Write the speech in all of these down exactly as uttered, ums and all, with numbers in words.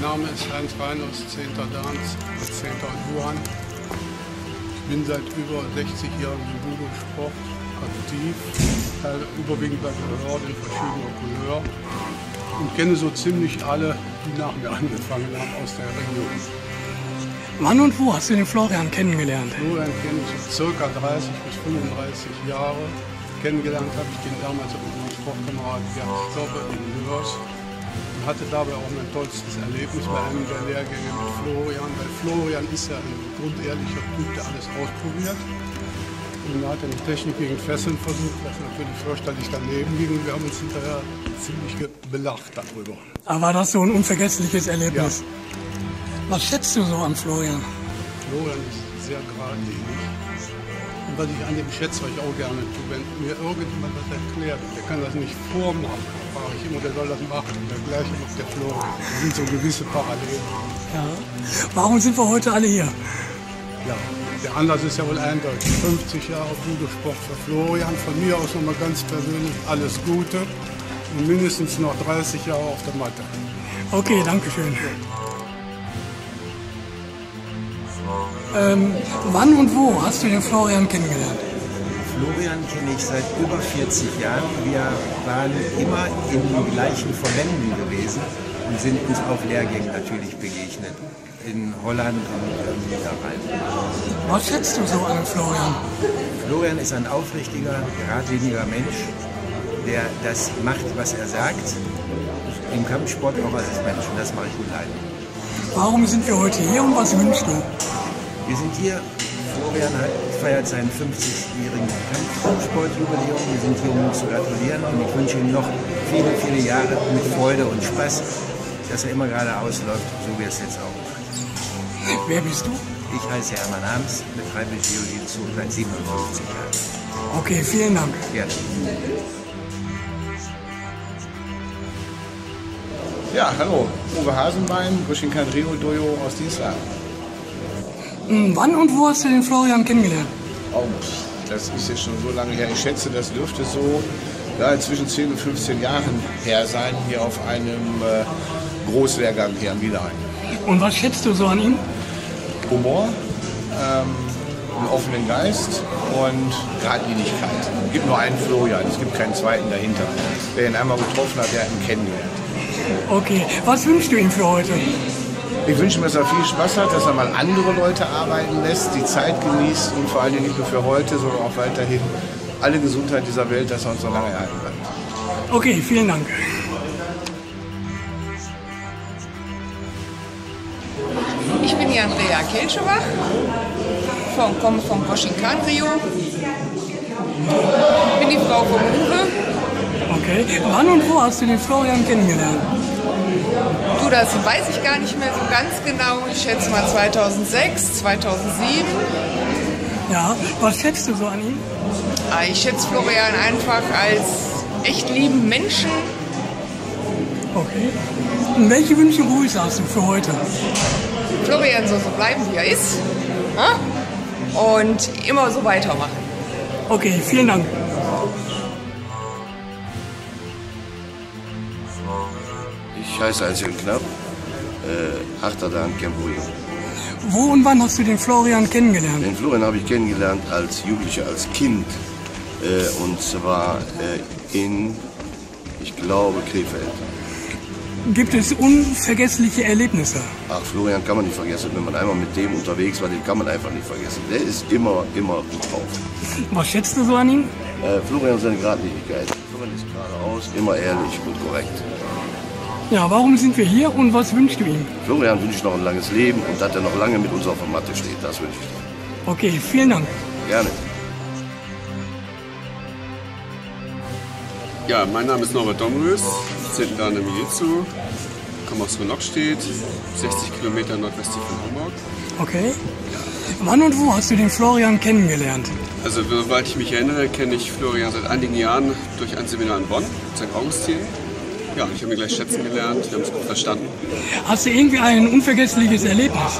Mein Name ist Heinz Reinhardt, zehnter Dans, zehnter in Wuhan. Ich bin seit über sechzig Jahren im Jugendsport aktiv, also überwiegend bei Gerhard in verschiedener Couleur und kenne so ziemlich alle, die nach mir angefangen haben aus der Region. Wann und wo hast du den Florian kennengelernt? Florian kenne ich circa dreißig bis fünfunddreißig Jahre. Kennengelernt habe ich den damals auf meinem Sportkamerad Gerhard in Norbert und hatte dabei auch mein tollstes Erlebnis bei einem der Lehrgänge mit Florian, weil Florian ist ja ein grundehrlicher Typ, der alles ausprobiert. Und er hat eine Technik gegen Fesseln versucht, was natürlich fürchterlich daneben ging. Wir haben uns hinterher ziemlich belacht darüber. Aber war das so ein unvergessliches Erlebnis? Ja. Was schätzt du so an Florian? Florian ist sehr geradlinig. Und was ich an dem schätze, was ich auch gerne tue, wenn mir irgendjemand das erklärt, der kann das nicht vormachen, frage ich immer, der soll das machen. Der gleiche macht der Florian. Das sind so gewisse Parallelen. Ja. Warum sind wir heute alle hier? Ja. Der Anlass ist ja wohl eindeutig. fünfzig Jahre Jugendsport für Florian. Von mir aus nochmal ganz persönlich alles Gute und mindestens noch dreißig Jahre auf der Matte. Okay, danke schön. Ähm, wann und wo hast du den Florian kennengelernt? Florian kenne ich seit über vierzig Jahren. Wir waren immer in den gleichen Verbänden gewesen und sind uns auf Lehrgängen natürlich begegnet. In Holland und Niederrhein. Was schätzt du so an Florian? Florian ist ein aufrichtiger, geradliniger Mensch, der das macht, was er sagt. Im Kampfsport auch als Mensch. Und das mache ich mit Leiden. Warum sind wir heute hier und was wünschst du? Wir sind hier. Florian hat, feiert seinen fünfzigjährigen Kampfsportjubiläum. Wir sind hier, um zu gratulieren. Und ich wünsche ihm noch viele, viele Jahre mit Freude und Spaß, dass er immer geradeaus läuft, so wie er es jetzt auch. Wer bist du? Ich heiße Hermann Harms, betreibe Jiu-Jitsu seit siebenundfünfzig Jahren. Okay, vielen Dank. Gerne. Ja, hallo. Uwe Hasenbein, Bushinkan Rio Dojo aus Dienstag. Wann und wo hast du den Florian kennengelernt? Oh, das ist jetzt schon so lange her. Ich schätze, das dürfte so ja, zwischen zehn und fünfzehn Jahren her sein, hier auf einem äh, Großlehrgang hier am Willich. Und was schätzt du so an ihm? Humor, ähm, einen offenen Geist und Geradlinigkeit. Es gibt nur einen Florian, es gibt keinen zweiten dahinter. Wer ihn einmal getroffen hat, der hat ihn kennengelernt. Okay, was wünschst du ihm für heute? Ich wünsche ihm, dass er viel Spaß hat, dass er mal andere Leute arbeiten lässt, die Zeit genießt und vor allem nicht nur für heute, sondern auch weiterhin alle Gesundheit dieser Welt, dass er uns so lange erhalten bleibt. Okay, vielen Dank. Ich bin die Andrea Kelschowach, von, komme vom Wushinkan Rio. Ich bin die Frau von Uwe. Okay, wann und wo hast du den Florian kennengelernt? Du, das weiß ich gar nicht mehr so ganz genau. Ich schätze mal zweitausendsechs, zweitausendsieben. Ja, was schätzt du so an ihm? Ich schätze Florian einfach als echt lieben Menschen. Okay. Und welche Wünsche und Grüße hast du für heute? Florian soll so bleiben, wie er ist, und immer so weitermachen. Okay, vielen Dank. Ich heiße Hans-Theo Knapp, äh, achter Dan Camboyo. Wo und wann hast du den Florian kennengelernt? Den Florian habe ich kennengelernt als Jugendlicher, als Kind, äh, und zwar äh, in, ich glaube, Krefeld. Gibt es unvergessliche Erlebnisse? Ach, Florian kann man nicht vergessen. Wenn man einmal mit dem unterwegs war, den kann man einfach nicht vergessen. Der ist immer, immer gut drauf. Was schätzt du so an ihm? Äh, Florian seine Geradlinigkeit. Florian ist geradeaus, immer ehrlich und korrekt. Ja, warum sind wir hier und was wünschst du ihm? Florian wünscht noch ein langes Leben und dass er noch lange mit uns auf der Matte steht. Das wünsche ich dir. Okay, vielen Dank. Gerne. Ja, mein Name ist Norbert Domrös, zehnter Dan im Jiu-Jitsu, komme aus Rönockstedt, sechzig Kilometer nordwestlich von Hamburg. Okay. Wann und wo hast du den Florian kennengelernt? Also, soweit ich mich erinnere, kenne ich Florian seit einigen Jahren durch ein Seminar in Bonn, Sankt Augustin. Ja, ich habe ihn gleich schätzen gelernt, wir haben es gut verstanden. Hast du irgendwie ein unvergessliches Erlebnis?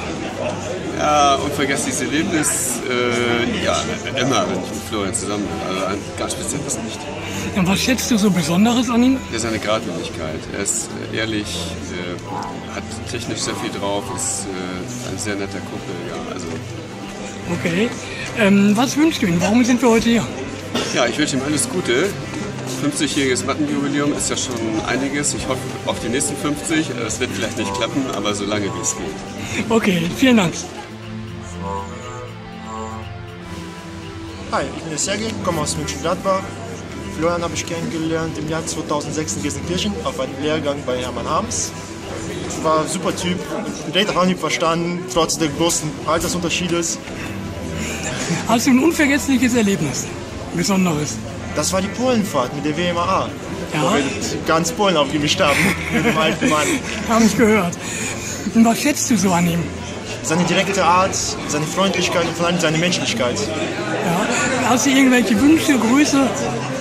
Ja, unvergessliches Erlebnis, äh, ja, immer, wenn ich mit Florian zusammen bin. Also, ganz speziell, das nicht. Und was schätzt du so Besonderes an ihm? Das ist eine Gradlinigkeit. Er ist ehrlich, äh, hat technisch sehr viel drauf, ist äh, ein sehr netter Kumpel. Ja, also. Okay. Ähm, was wünschst du ihm? Warum sind wir heute hier? Ja, ich wünsche ihm alles Gute. fünfzigjähriges Mattenjubiläum ist ja schon einiges. Ich hoffe auf die nächsten fünfzig. Es wird vielleicht nicht klappen, aber so lange wie es geht. Okay, vielen Dank. Hi, ich bin Serge, komme aus Mönchengladbach. Florian habe ich kennengelernt im Jahr zweitausendsechs in Gelsenkirchen auf einem Lehrgang bei Hermann Harms. War ein super Typ, direkt auf Anhieb verstanden, trotz der großen Altersunterschiedes. Hast du ein unvergessliches Erlebnis? Besonderes? Das war die Polenfahrt mit der W M A A, ja? Wo wir ganz Polen aufgemischt haben, mit dem alten Mann. Hab ich gehört. Und was schätzt du so an ihm? Seine direkte Art, seine Freundlichkeit und vor allem seine Menschlichkeit. Ja. Hast du irgendwelche Wünsche, Grüße?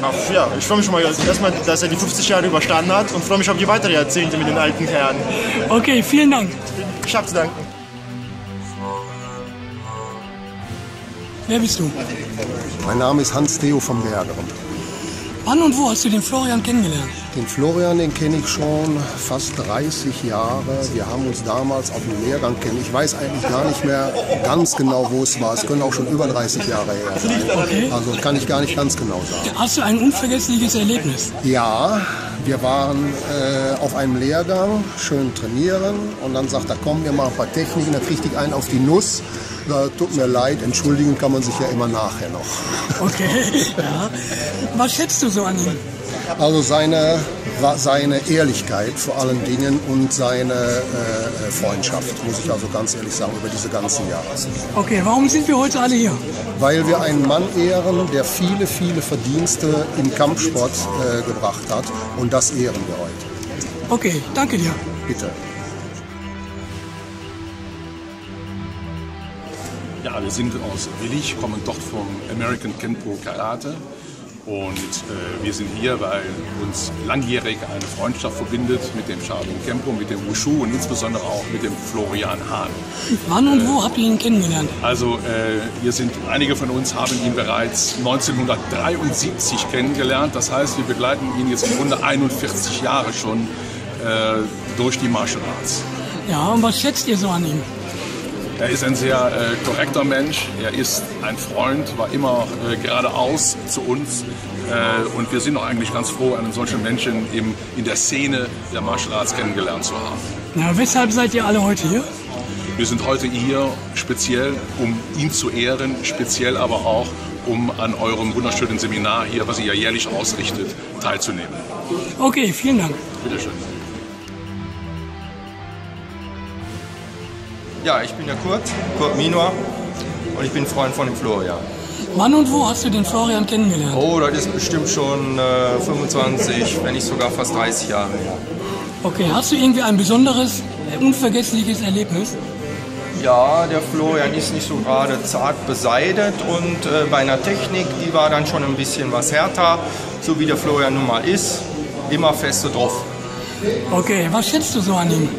Ach ja, ich freue mich schon mal erstmal, dass er die fünfzig Jahre überstanden hat und freue mich auf die weiteren Jahrzehnte mit den alten Herren. Okay, vielen Dank. Ich habe zu danken. Wer bist du? Mein Name ist Hans-Theo van Bergerem. Wann und wo hast du den Florian kennengelernt? Den Florian, den kenne ich schon fast dreißig Jahre. Wir haben uns damals auf dem Lehrgang kennengelernt. Ich weiß eigentlich gar nicht mehr ganz genau, wo es war. Es können auch schon über dreißig Jahre her sein. Okay. Also kann ich gar nicht ganz genau sagen. Hast du ein unvergessliches Erlebnis? Ja, wir waren äh, auf einem Lehrgang, schön trainieren. Und dann sagt er, komm, wir machen ein paar Techniken. Dann kriegt ich einen auf die Nuss. Da tut mir leid, entschuldigen kann man sich ja immer nachher noch. Okay, ja. Was schätzt du so an ihm? Also seine, seine Ehrlichkeit vor allen Dingen und seine äh, Freundschaft, muss ich also ganz ehrlich sagen, über diese ganzen Jahre. Okay, warum sind wir heute alle hier? Weil wir einen Mann ehren, der viele, viele Verdienste im Kampfsport äh, gebracht hat und das ehren wir heute. Okay, danke dir. Bitte. Ja, wir sind aus Willich, kommen dort vom American Kenpo Karate und äh, wir sind hier, weil uns langjährig eine Freundschaft verbindet mit dem Shaolin Kenpo, mit dem Wushu und insbesondere auch mit dem Florian Hahn. Wann und äh, wo habt ihr ihn kennengelernt? Also äh, hier sind einige von uns haben ihn bereits neunzehnhundertdreiundsiebzig kennengelernt, das heißt wir begleiten ihn jetzt im Grunde einundvierzig Jahre schon äh, durch die Martial Arts. Ja, und was schätzt ihr so an ihm? Er ist ein sehr äh, korrekter Mensch, er ist ein Freund, war immer äh, geradeaus zu uns äh, und wir sind auch eigentlich ganz froh, einen solchen Menschen eben in der Szene der Martial Arts kennengelernt zu haben. Na, weshalb seid ihr alle heute hier? Wir sind heute hier speziell, um ihn zu ehren, speziell aber auch, um an eurem wunderschönen Seminar hier, was ihr ja jährlich ausrichtet, teilzunehmen. Okay, vielen Dank. Bitteschön. Ja, ich bin der Kurt, Kurt Minor und ich bin Freund von dem Florian. Wann und wo hast du den Florian kennengelernt? Oh, das ist bestimmt schon äh, fünfundzwanzig, wenn nicht sogar fast dreißig Jahre her. Okay, hast du irgendwie ein besonderes, unvergessliches Erlebnis? Ja, der Florian ist nicht so gerade zart beseitet und äh, bei einer Technik, die war dann schon ein bisschen was härter, so wie der Florian nun mal ist, immer feste drauf. Okay, was schätzt du so an ihm?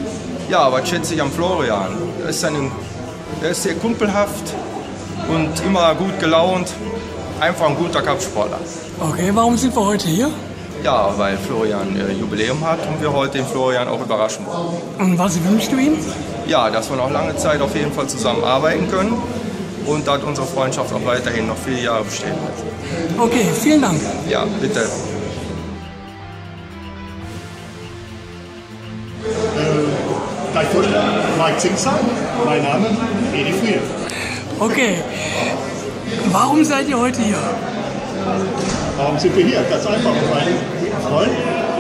Ja, was schätze ich am Florian? Er ist, ein, er ist sehr kumpelhaft und immer gut gelaunt. Einfach ein guter Kampfsportler. Okay, warum sind wir heute hier? Ja, weil Florian äh, Jubiläum hat und wir heute den Florian auch überraschen wollen. Und was wünschst du ihm? Ja, dass wir noch lange Zeit auf jeden Fall zusammenarbeiten können und dass unsere Freundschaft auch weiterhin noch viele Jahre bestehen wird. Okay, vielen Dank. Ja, bitte. Gleich vorstellen, Mike Zingsheim, mein Name, Edi Friel. Okay, warum seid ihr heute hier? Warum sind wir hier? Ganz einfach, um einen guten Freund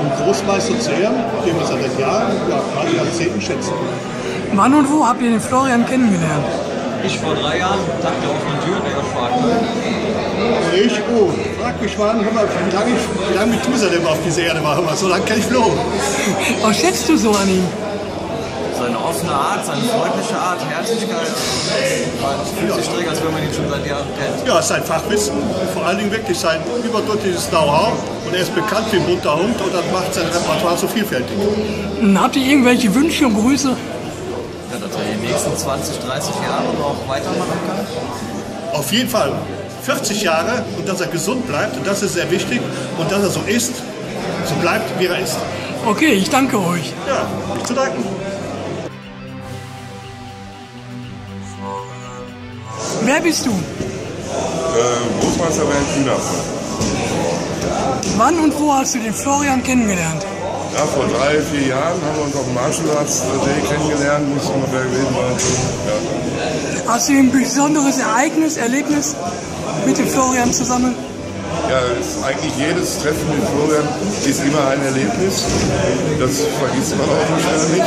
und Großmeister zu ehren, den wir seit Jahren und Jahrzehnten schätzen. Wann und wo habt ihr den Florian kennengelernt? Ich vor drei Jahren, Tag der offenen Tür, der Erfahrung. Ich, oh, frag mich mal, hör mal, wie lange, wie lange mit Tusalem auf dieser Erde war, so lange kenne ich Flo. Was schätzt du so an ihm? Seine offene Art, seine freundliche Art, Herzlichkeit. Es fühlt sich direkt, als wenn man ihn schon seit Jahren kennt. Ja, sein Fachwissen und vor allen Dingen wirklich sein überdurchschnittliches Know-how. Und er ist bekannt wie ein bunter Hund und das macht sein Repertoire so vielfältig. Und habt ihr irgendwelche Wünsche und Grüße? Ja, dass er die nächsten zwanzig, dreißig Jahre noch weitermachen kann? Auf jeden Fall. vierzig Jahre und dass er gesund bleibt. Und das ist sehr wichtig. Und dass er so ist, so bleibt, wie er ist. Okay, ich danke euch. Ja, nicht zu danken. Wer bist du? Äh, Großmeister Bernd Kühner. Wann und wo hast du den Florian kennengelernt? Ja, vor drei, vier Jahren haben wir uns auf dem Martial-Arts-Day kennengelernt, muss ungefähr gewesen sein. Ja. Hast du ein besonderes Ereignis, Erlebnis mit dem Florian zusammen? Ja, ist eigentlich jedes Treffen mit Florian ist immer ein Erlebnis. Das vergisst man auch nicht.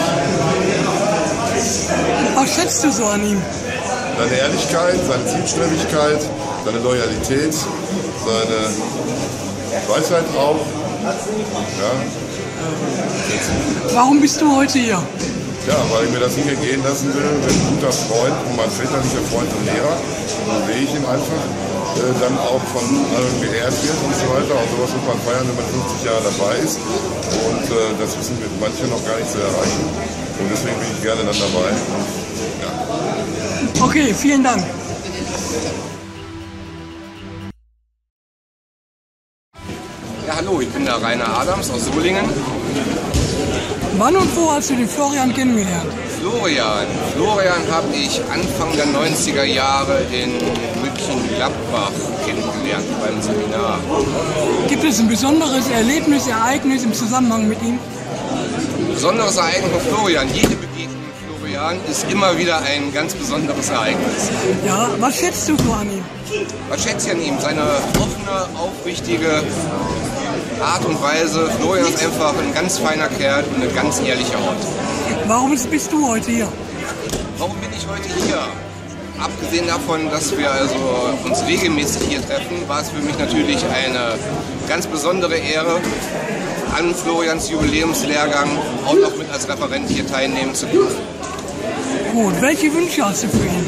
Was schätzt du so an ihm? Seine Ehrlichkeit, seine Zielstrebigkeit, seine Loyalität, seine Weisheit auch. Ja. Warum bist du heute hier? Ja, weil ich mir das nicht entgehen lassen will, wenn ein guter Freund und mein väterlicher Freund und Lehrer, so sehe ich ihn einfach, äh, dann auch von allen äh, geehrt wird und so weiter. Und sowas muss man feiern, wenn man fünfzig Jahre dabei ist. Und äh, das wissen wir manche noch gar nicht zu erreichen. Und deswegen bin ich gerne dann dabei. Und, ja. Okay, vielen Dank. Ja, hallo, ich bin der Rainer Adams aus Solingen. Wann und wo hast du den Florian kennengelernt? Florian. Florian habe ich Anfang der neunziger Jahre in Mönchengladbach kennengelernt beim Seminar. Gibt es ein besonderes Erlebnis, Ereignis im Zusammenhang mit ihm? Ein besonderes Ereignis von Florian. Jede Begegnung mit Florian ist immer wieder ein ganz besonderes Ereignis. Ja, was schätzt du so an ihm? Was schätzt ihr an ihm? Seine offene, aufrichtige Art und Weise. Florian ist einfach ein ganz feiner Kerl und eine ganz ehrliche Art. Warum bist du heute hier? Warum bin ich heute hier? Abgesehen davon, dass wir also uns regelmäßig hier treffen, war es für mich natürlich eine ganz besondere Ehre, an Florians Jubiläumslehrgang auch noch mit als Referent hier teilnehmen zu dürfen. Gut, welche Wünsche hast du für ihn?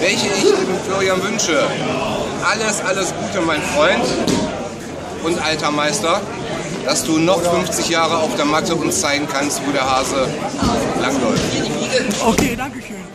Welche ich dem Florian wünsche? Alles, alles Gute, mein Freund. Und alter Meister, dass du noch fünfzig Jahre auf der Matte uns zeigen kannst, wo der Hase langläuft. Okay, danke schön.